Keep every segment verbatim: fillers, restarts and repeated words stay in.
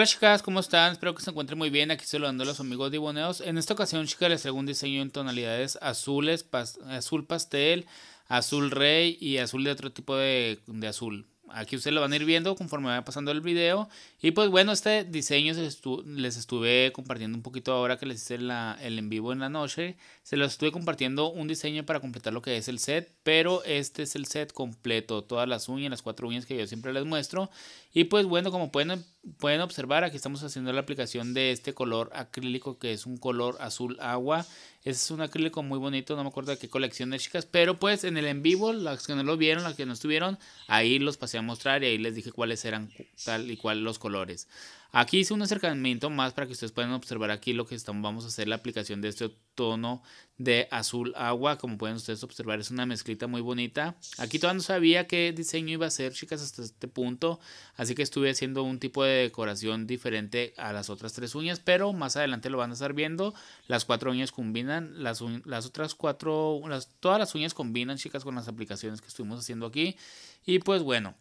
Hola chicas, ¿cómo están? Espero que se encuentren muy bien. Aquí saludando a los amigos Diboneos. En esta ocasión, chicas, les traigo un diseño en tonalidades azules, pas azul pastel, azul rey y azul de otro tipo de, de azul. Aquí ustedes lo van a ir viendo conforme vaya pasando el video. Y pues bueno, este diseño se estu les estuve compartiendo un poquito ahora que les hice la, el en vivo en la noche. Se los estuve compartiendo un diseño para completar lo que es el set. Pero este es el set completo. Todas las uñas, las cuatro uñas que yo siempre les muestro. Y pues bueno, como pueden, pueden observar, aquí estamos haciendo la aplicación de este color acrílico que es un color azul agua. Este es un acrílico muy bonito, no me acuerdo de qué colección es, chicas. Pero pues en el en vivo, las que no lo vieron, las que no estuvieron, ahí los pasé a mostrar y ahí les dije cuáles eran tal y cual los colores. Aquí hice un acercamiento más para que ustedes puedan observar aquí lo que estamos, vamos a hacer la aplicación de este tono de azul agua. Como pueden ustedes observar, es una mezclita muy bonita. Aquí todavía no sabía qué diseño iba a hacer, chicas, hasta este punto. Así que estuve haciendo un tipo de decoración diferente a las otras tres uñas, pero más adelante lo van a estar viendo. Las cuatro uñas combinan, las, uñ las otras cuatro, las, todas las uñas combinan, chicas, con las aplicaciones que estuvimos haciendo aquí. Y pues bueno,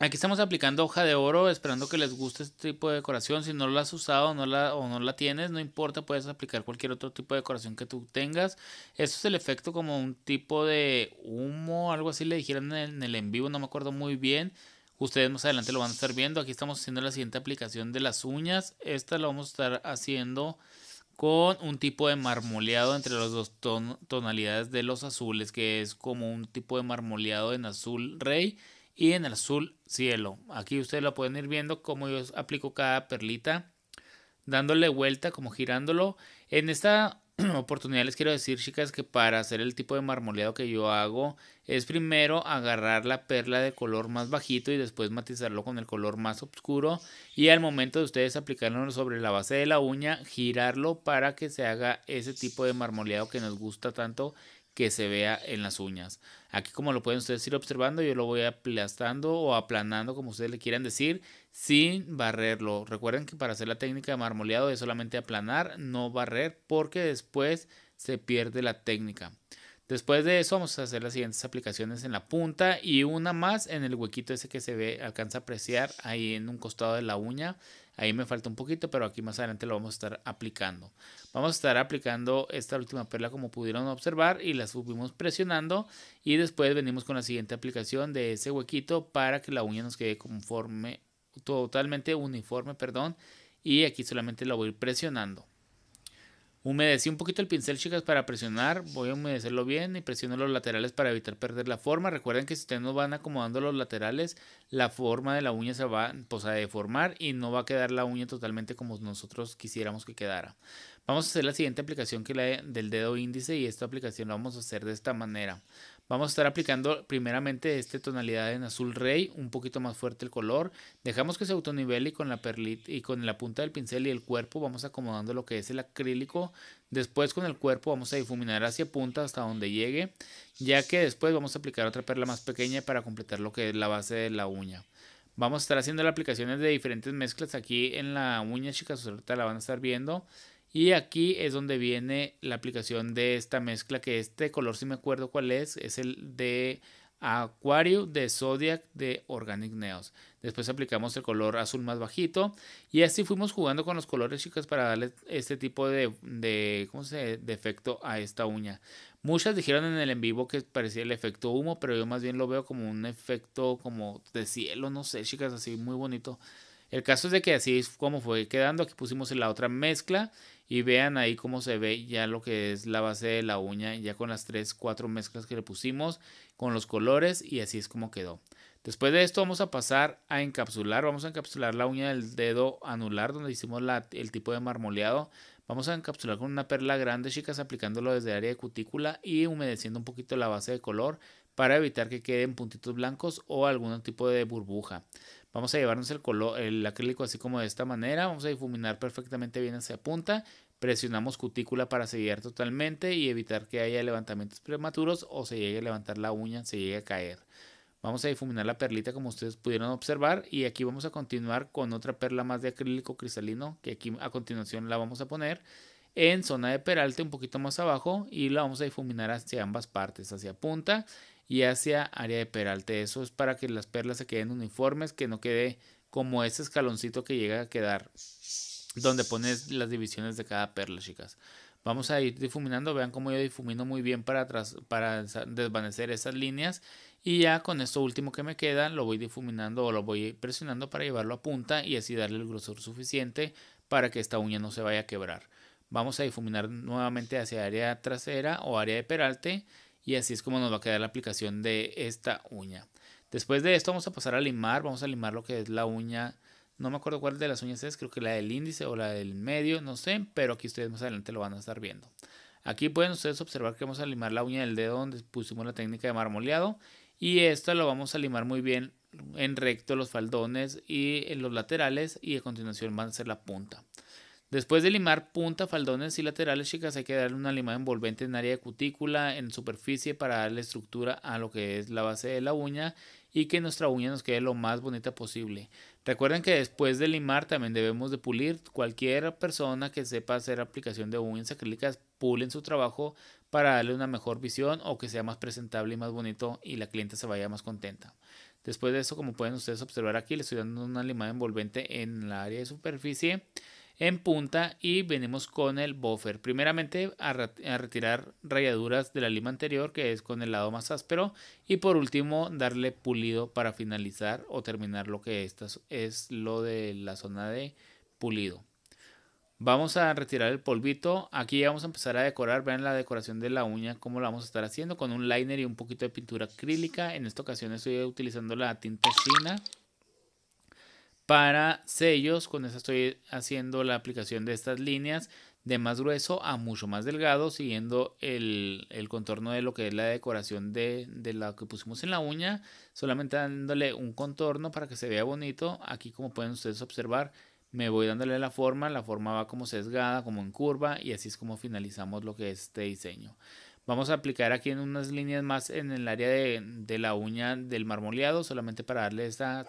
aquí estamos aplicando hoja de oro, esperando que les guste este tipo de decoración. Si no la has usado no la, o no la tienes, no importa, puedes aplicar cualquier otro tipo de decoración que tú tengas. Esto es el efecto como un tipo de humo, algo así le dijeron en el, en el en vivo, no me acuerdo muy bien. Ustedes más adelante lo van a estar viendo. Aquí estamos haciendo la siguiente aplicación de las uñas. Esta la vamos a estar haciendo con un tipo de marmoleado entre las dos ton tonalidades de los azules, que es como un tipo de marmoleado en azul rey y en el azul cielo. Aquí ustedes lo pueden ir viendo como yo aplico cada perlita, dándole vuelta, como girándolo. En esta oportunidad les quiero decir, chicas, que para hacer el tipo de marmoleado que yo hago, es primero agarrar la perla de color más bajito y después matizarlo con el color más oscuro. Y al momento de ustedes aplicarlo sobre la base de la uña, girarlo para que se haga ese tipo de marmoleado que nos gusta tanto que se vea en las uñas. Aquí, como lo pueden ustedes ir observando, yo lo voy aplastando o aplanando, como ustedes le quieran decir, sin barrerlo. Recuerden que para hacer la técnica de marmoleado es solamente aplanar, no barrer, porque después se pierde la técnica. Después de eso vamos a hacer las siguientes aplicaciones en la punta y una más en el huequito ese que se ve, alcanza a apreciar ahí en un costado de la uña. Ahí me falta un poquito, pero aquí más adelante lo vamos a estar aplicando. Vamos a estar aplicando esta última perla, como pudieron observar, y la subimos presionando. Y después venimos con la siguiente aplicación de ese huequito para que la uña nos quede conforme, totalmente uniforme, perdón. Y aquí solamente la voy a ir presionando. Humedecí un poquito el pincel, chicas, para presionar. Voy a humedecerlo bien y presiono los laterales para evitar perder la forma. Recuerden que si ustedes no van acomodando los laterales, la forma de la uña se va, pues, a deformar y no va a quedar la uña totalmente como nosotros quisiéramos que quedara. Vamos a hacer la siguiente aplicación, que es la de, del dedo índice, y esta aplicación la vamos a hacer de esta manera. Vamos a estar aplicando primeramente esta tonalidad en azul rey, un poquito más fuerte el color. Dejamos que se autonivele y con la perlita y con la punta del pincel y el cuerpo vamos acomodando lo que es el acrílico. Después con el cuerpo vamos a difuminar hacia punta hasta donde llegue, ya que después vamos a aplicar otra perla más pequeña para completar lo que es la base de la uña. Vamos a estar haciendo las aplicaciones de diferentes mezclas aquí en la uña, chicas, ahorita la van a estar viendo. Y aquí es donde viene la aplicación de esta mezcla, que este color, si me acuerdo cuál es, es el de Acuario, de Zodiac, de Organic Neos. Después aplicamos el color azul más bajito y así fuimos jugando con los colores, chicas, para darle este tipo de, de, ¿cómo se, de efecto a esta uña. Muchas dijeron en el en vivo que parecía el efecto humo, pero yo más bien lo veo como un efecto como de cielo, no sé, chicas, así muy bonito. El caso es de que así es como fue quedando. Aquí pusimos la otra mezcla y vean ahí cómo se ve ya lo que es la base de la uña, ya con las tres, cuatro mezclas que le pusimos, con los colores, y así es como quedó. Después de esto vamos a pasar a encapsular. Vamos a encapsular la uña del dedo anular donde hicimos la, el tipo de marmoleado. Vamos a encapsular con una perla grande, chicas, aplicándolo desde el área de cutícula y humedeciendo un poquito la base de color para evitar que queden puntitos blancos o algún tipo de burbuja. Vamos a llevarnos el color, el acrílico así como de esta manera. Vamos a difuminar perfectamente bien hacia punta. Presionamos cutícula para sellar totalmente y evitar que haya levantamientos prematuros o se llegue a levantar la uña, se llegue a caer. Vamos a difuminar la perlita como ustedes pudieron observar. Y aquí vamos a continuar con otra perla más de acrílico cristalino, que aquí a continuación la vamos a poner en zona de peralte un poquito más abajo. Y la vamos a difuminar hacia ambas partes, hacia punta y hacia área de peralte. Eso es para que las perlas se queden uniformes, que no quede como ese escaloncito que llega a quedar donde pones las divisiones de cada perla, chicas. Vamos a ir difuminando. Vean cómo yo difumino muy bien para, tras, para desvanecer esas líneas. Y ya con esto último que me queda lo voy difuminando o lo voy presionando para llevarlo a punta y así darle el grosor suficiente para que esta uña no se vaya a quebrar. Vamos a difuminar nuevamente hacia área trasera o área de peralte y así es como nos va a quedar la aplicación de esta uña. Después de esto vamos a pasar a limar. Vamos a limar lo que es la uña. No me acuerdo cuál de las uñas es, creo que la del índice o la del medio, no sé, pero aquí ustedes más adelante lo van a estar viendo. Aquí pueden ustedes observar que vamos a limar la uña del dedo donde pusimos la técnica de marmoleado y esto lo vamos a limar muy bien en recto los faldones y en los laterales y a continuación van a ser la punta. Después de limar punta, faldones y laterales, chicas, hay que darle una limada envolvente en área de cutícula, en superficie para darle estructura a lo que es la base de la uña y que nuestra uña nos quede lo más bonita posible. Recuerden que después de limar también debemos de pulir. Cualquier persona que sepa hacer aplicación de uñas acrílicas, pulen su trabajo para darle una mejor visión o que sea más presentable y más bonito y la clienta se vaya más contenta. Después de eso, como pueden ustedes observar aquí, le estoy dando una limada envolvente en la área de superficie, en punta y venimos con el buffer. Primeramente a, a retirar rayaduras de la lima anterior que es con el lado más áspero y por último darle pulido para finalizar o terminar lo que esta es lo de la zona de pulido. Vamos a retirar el polvito. Aquí vamos a empezar a decorar. Vean la decoración de la uña cómo la vamos a estar haciendo con un liner y un poquito de pintura acrílica. En esta ocasión estoy utilizando la tinta china. Para sellos, con eso estoy haciendo la aplicación de estas líneas de más grueso a mucho más delgado, siguiendo el, el contorno de lo que es la decoración de, de la que pusimos en la uña, solamente dándole un contorno para que se vea bonito. Aquí, como pueden ustedes observar, me voy dándole la forma, la forma va como sesgada, como en curva, y así es como finalizamos lo que es este diseño. Vamos a aplicar aquí en unas líneas más en el área de, de la uña del marmoleado, solamente para darle esta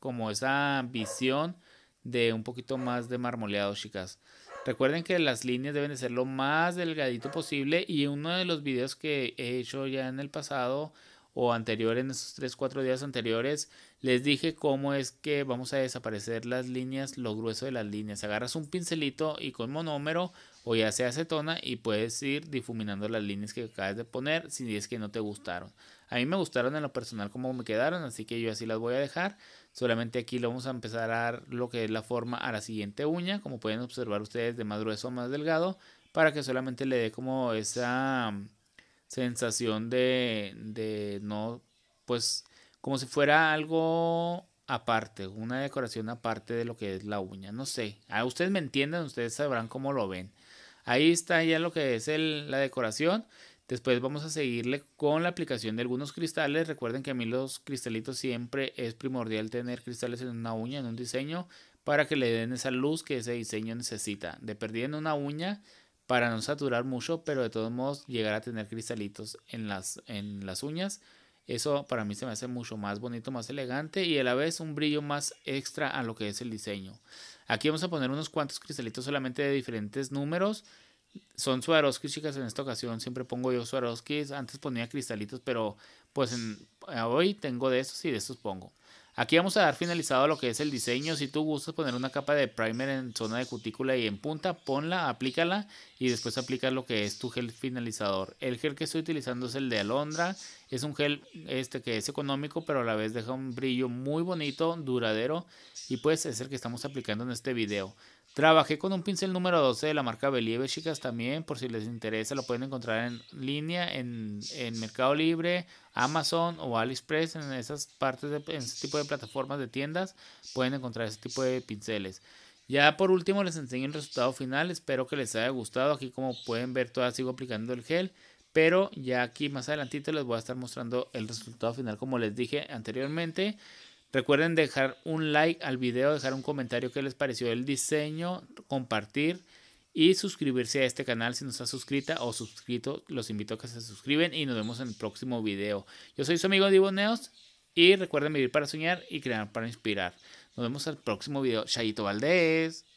como esa visión de un poquito más de marmoleado, chicas. Recuerden que las líneas deben de ser lo más delgadito posible y uno de los videos que he hecho ya en el pasado o anterior, en esos tres cuatro días anteriores, les dije cómo es que vamos a desaparecer las líneas, lo grueso de las líneas. Agarras un pincelito y con monómero o ya sea acetona y puedes ir difuminando las líneas que acabas de poner si es que no te gustaron. A mí me gustaron en lo personal como me quedaron, así que yo así las voy a dejar. Solamente aquí lo vamos a empezar a dar lo que es la forma a la siguiente uña, como pueden observar ustedes, de más grueso a más delgado, para que solamente le dé como esa sensación de, de no, pues como si fuera algo aparte, una decoración aparte de lo que es la uña, no sé, a ustedes me entienden, ustedes sabrán cómo lo ven. Ahí está ya lo que es el, la decoración. Después vamos a seguirle con la aplicación de algunos cristales. Recuerden que a mí los cristalitos siempre es primordial tener cristales en una uña, en un diseño, para que le den esa luz que ese diseño necesita. De perdida en una uña para no saturar mucho, pero de todos modos llegar a tener cristalitos en las, en las uñas. Eso para mí se me hace mucho más bonito, más elegante y a la vez un brillo más extra a lo que es el diseño. Aquí vamos a poner unos cuantos cristalitos solamente de diferentes números. Son Swarovski, chicas, en esta ocasión siempre pongo yo Swarovski. Antes ponía cristalitos, pero pues en, hoy tengo de estos y de estos pongo. Aquí vamos a dar finalizado lo que es el diseño. Si tú gustas poner una capa de primer en zona de cutícula y en punta, ponla, aplícala y después aplica lo que es tu gel finalizador. El gel que estoy utilizando es el de Alondra. Es un gel este que es económico, pero a la vez deja un brillo muy bonito, duradero y pues es el que estamos aplicando en este video. Trabajé con un pincel número doce de la marca Believe, chicas, también, por si les interesa, lo pueden encontrar en línea, en, en Mercado Libre, Amazon o Aliexpress, en esas partes, de, en ese tipo de plataformas de tiendas, pueden encontrar ese tipo de pinceles. Ya por último les enseño el resultado final, espero que les haya gustado. Aquí como pueden ver todavía sigo aplicando el gel, pero ya aquí más adelantito les voy a estar mostrando el resultado final como les dije anteriormente. Recuerden dejar un like al video, dejar un comentario qué les pareció el diseño, compartir y suscribirse a este canal si no está suscrita o suscrito. Los invito a que se suscriben y nos vemos en el próximo video. Yo soy su amigo Divo Neos y recuerden vivir para soñar y crear para inspirar. Nos vemos al próximo video. Chayito Valdés.